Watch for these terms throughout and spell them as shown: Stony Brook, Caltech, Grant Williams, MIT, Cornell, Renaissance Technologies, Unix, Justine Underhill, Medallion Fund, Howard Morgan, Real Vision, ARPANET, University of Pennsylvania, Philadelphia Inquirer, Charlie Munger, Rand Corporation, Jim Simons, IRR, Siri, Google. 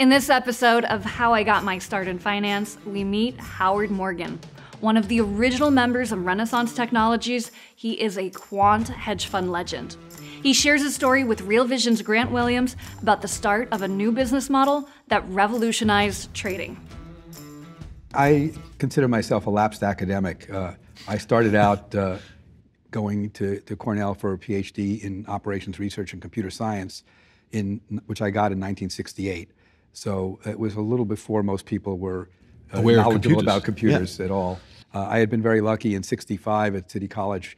In this episode of How I Got My Start in Finance, we meet Howard Morgan, one of the original members of Renaissance Technologies. He is a quant hedge fund legend. He shares his story with Real Vision's Grant Williams about the start of a new business model that revolutionized trading. I consider myself a lapsed academic. I started out going to Cornell for a PhD in operations research and computer science, which I got in 1968. So it was a little before most people were knowledgeable about computers at all. I had been very lucky. In 65 at City College,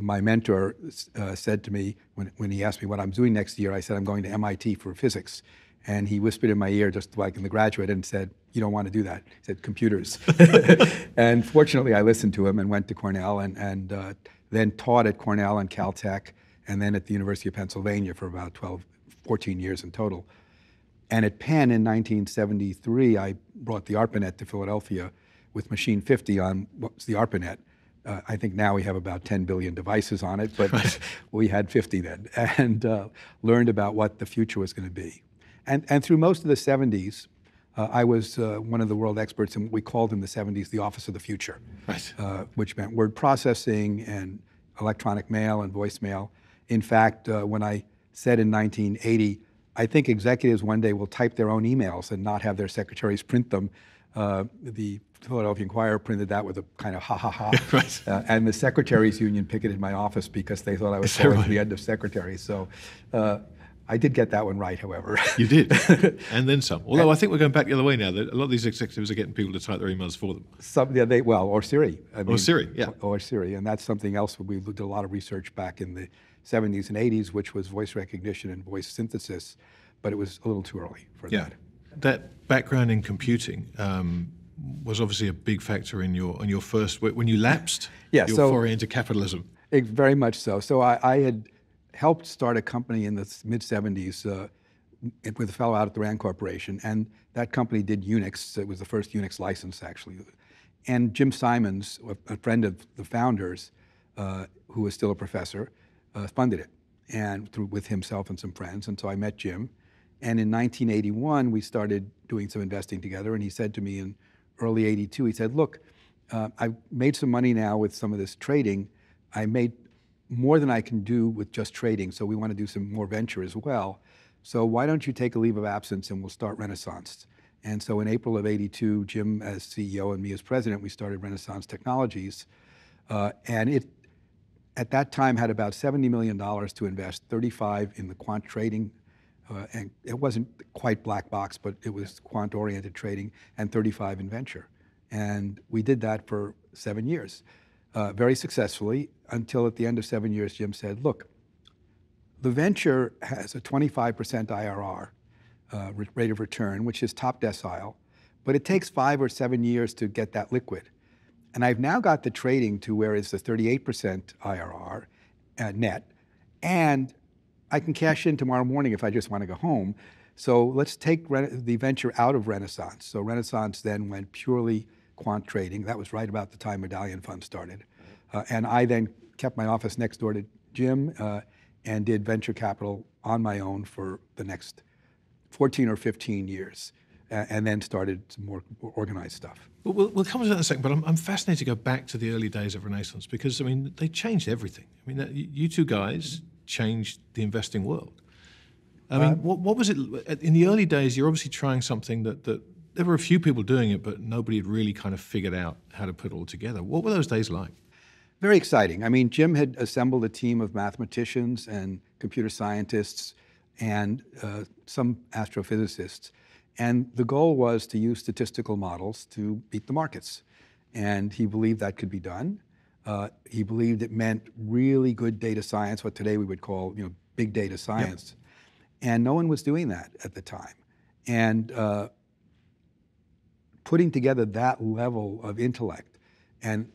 my mentor said to me, when he asked me what I'm doing next year, I said, I'm going to MIT for physics. And he whispered in my ear, just like in The Graduate, and said, you don't want to do that. He said, computers. And fortunately, I listened to him and went to Cornell and then taught at Cornell and Caltech, and then at the University of Pennsylvania for about 12, 14 years in total. And at Penn in 1973, I brought the ARPANET to Philadelphia with Machine 50 on what was the ARPANET. I think now we have about 10 billion devices on it, but right. We had 50 then, and learned about what the future was going to be. And through most of the 70s, I was one of the world experts in what we called in the 70s the Office of the Future, right. Which meant word processing and electronic mail and voicemail. In fact, when I said in 1980, I think executives one day will type their own emails and not have their secretaries print them. The Philadelphia Inquirer printed that with a kind of ha ha ha. Right. And the secretaries union picketed my office because they thought I was calling right? the end of secretaries. So I did get that one right, however. You did, and then some. Although I think we're going back the other way now. That a lot of these executives are getting people to type their emails for them. Some, yeah, or Siri. Or Siri, yeah. Or Siri, and that's something else. We did a lot of research back in the 70s and 80s, which was voice recognition and voice synthesis, but it was a little too early for that. That background in computing was obviously a big factor in your first, when you lapsed your foray into capitalism. Very much so. So I had helped start a company in the mid-70s with a fellow out at the Rand Corporation, and that company did Unix. It was the first Unix license, actually. And Jim Simons, a friend of the founders, who was still a professor, funded it, and with himself and some friends. And so I met Jim. And in 1981, we started doing some investing together. And he said to me in early 82, he said, look, I've made some money now with some of this trading. I made more than I can do with just trading. So we want to do some more venture as well. So why don't you take a leave of absence and we'll start Renaissance? And so in April of 82, Jim as CEO and me as president, we started Renaissance Technologies. And it, at that time, had about $70 million to invest, 35 in the quant trading, and it wasn't quite black box, but it was quant-oriented trading, and 35 in venture. And we did that for 7 years, very successfully, until at the end of 7 years, Jim said, look, the venture has a 25% IRR rate of return, which is top decile, but it takes 5 or 7 years to get that liquid. And I've now got the trading to where it's the 38% IRR net, and I can cash in tomorrow morning if I just want to go home. So let's take the venture out of Renaissance. So Renaissance then went purely quant trading. That was right about the time Medallion Fund started. And I then kept my office next door to Jim and did venture capital on my own for the next 14 or 15 years. And then started some more organized stuff. We'll come to that in a second, but I'm fascinated to go back to the early days of Renaissance because, I mean, they changed everything. I mean, you two guys changed the investing world. I mean, what was it? In the early days, you're obviously trying something that there were a few people doing it, but nobody had really kind of figured out how to put it all together. What were those days like? Very exciting. I mean, Jim had assembled a team of mathematicians and computer scientists and some astrophysicists. And the goal was to use statistical models to beat the markets. And he believed that could be done. He believed it meant really good data science, what today we would call big data science. Yep. And no one was doing that at the time. And putting together that level of intellect and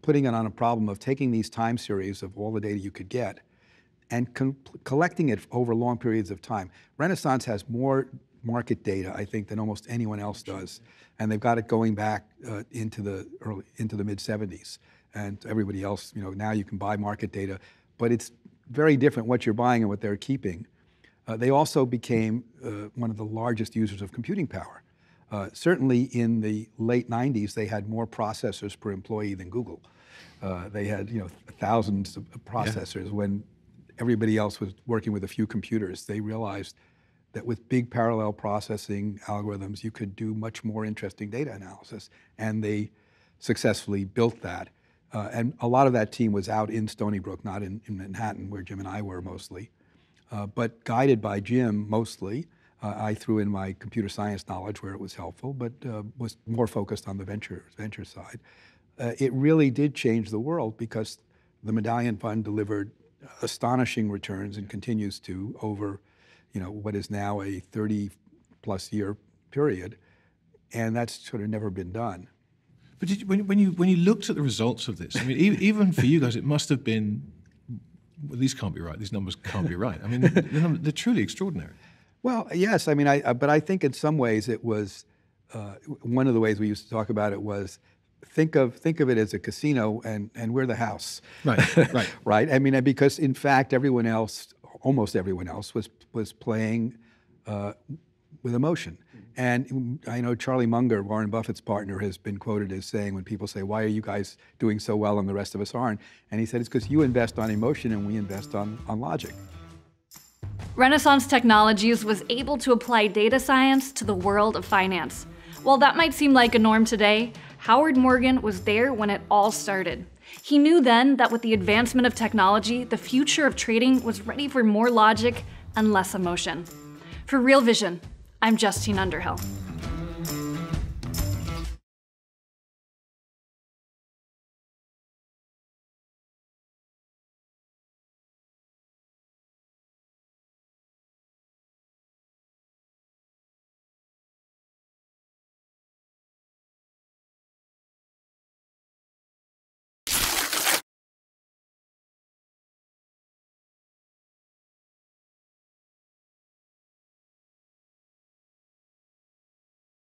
putting it on a problem of taking these time series of all the data you could get and collecting it over long periods of time. Renaissance has more market data, I think, than almost anyone else does, and they've got it going back into the mid '70s, and everybody else. Now you can buy market data, but it's very different what you're buying and what they're keeping. They also became one of the largest users of computing power. Certainly in the late 90s, they had more processors per employee than Google. They had, you know, thousands of processors. Yeah. When everybody else was working with a few computers, they realized that with big parallel processing algorithms, you could do much more interesting data analysis. And they successfully built that. And a lot of that team was out in Stony Brook, not in Manhattan, where Jim and I were mostly. But guided by Jim mostly, I threw in my computer science knowledge where it was helpful, but was more focused on the venture side. It really did change the world because the Medallion Fund delivered astonishing returns and continues to over, you know, what is now a 30-plus year period, and that's sort of never been done. But did you, when you looked at the results of this, I mean, even for you guys, it must have been, well, these can't be right. These numbers can't be right. I mean, they're truly extraordinary. Well, yes. I mean, but I think in some ways it was one of the ways we used to talk about it was. Think of it as a casino, and we're the house, right? Right. Right. I mean, because in fact, everyone else, almost everyone else, was playing with emotion. And I know Charlie Munger, Warren Buffett's partner, has been quoted as saying, when people say, "Why are you guys doing so well and the rest of us aren't?" and he said, "It's because you invest on emotion and we invest on logic." Renaissance Technologies was able to apply data science to the world of finance. While that might seem like a norm today, Howard Morgan was there when it all started. He knew then that with the advancement of technology, the future of trading was ready for more logic and less emotion. For Real Vision, I'm Justine Underhill.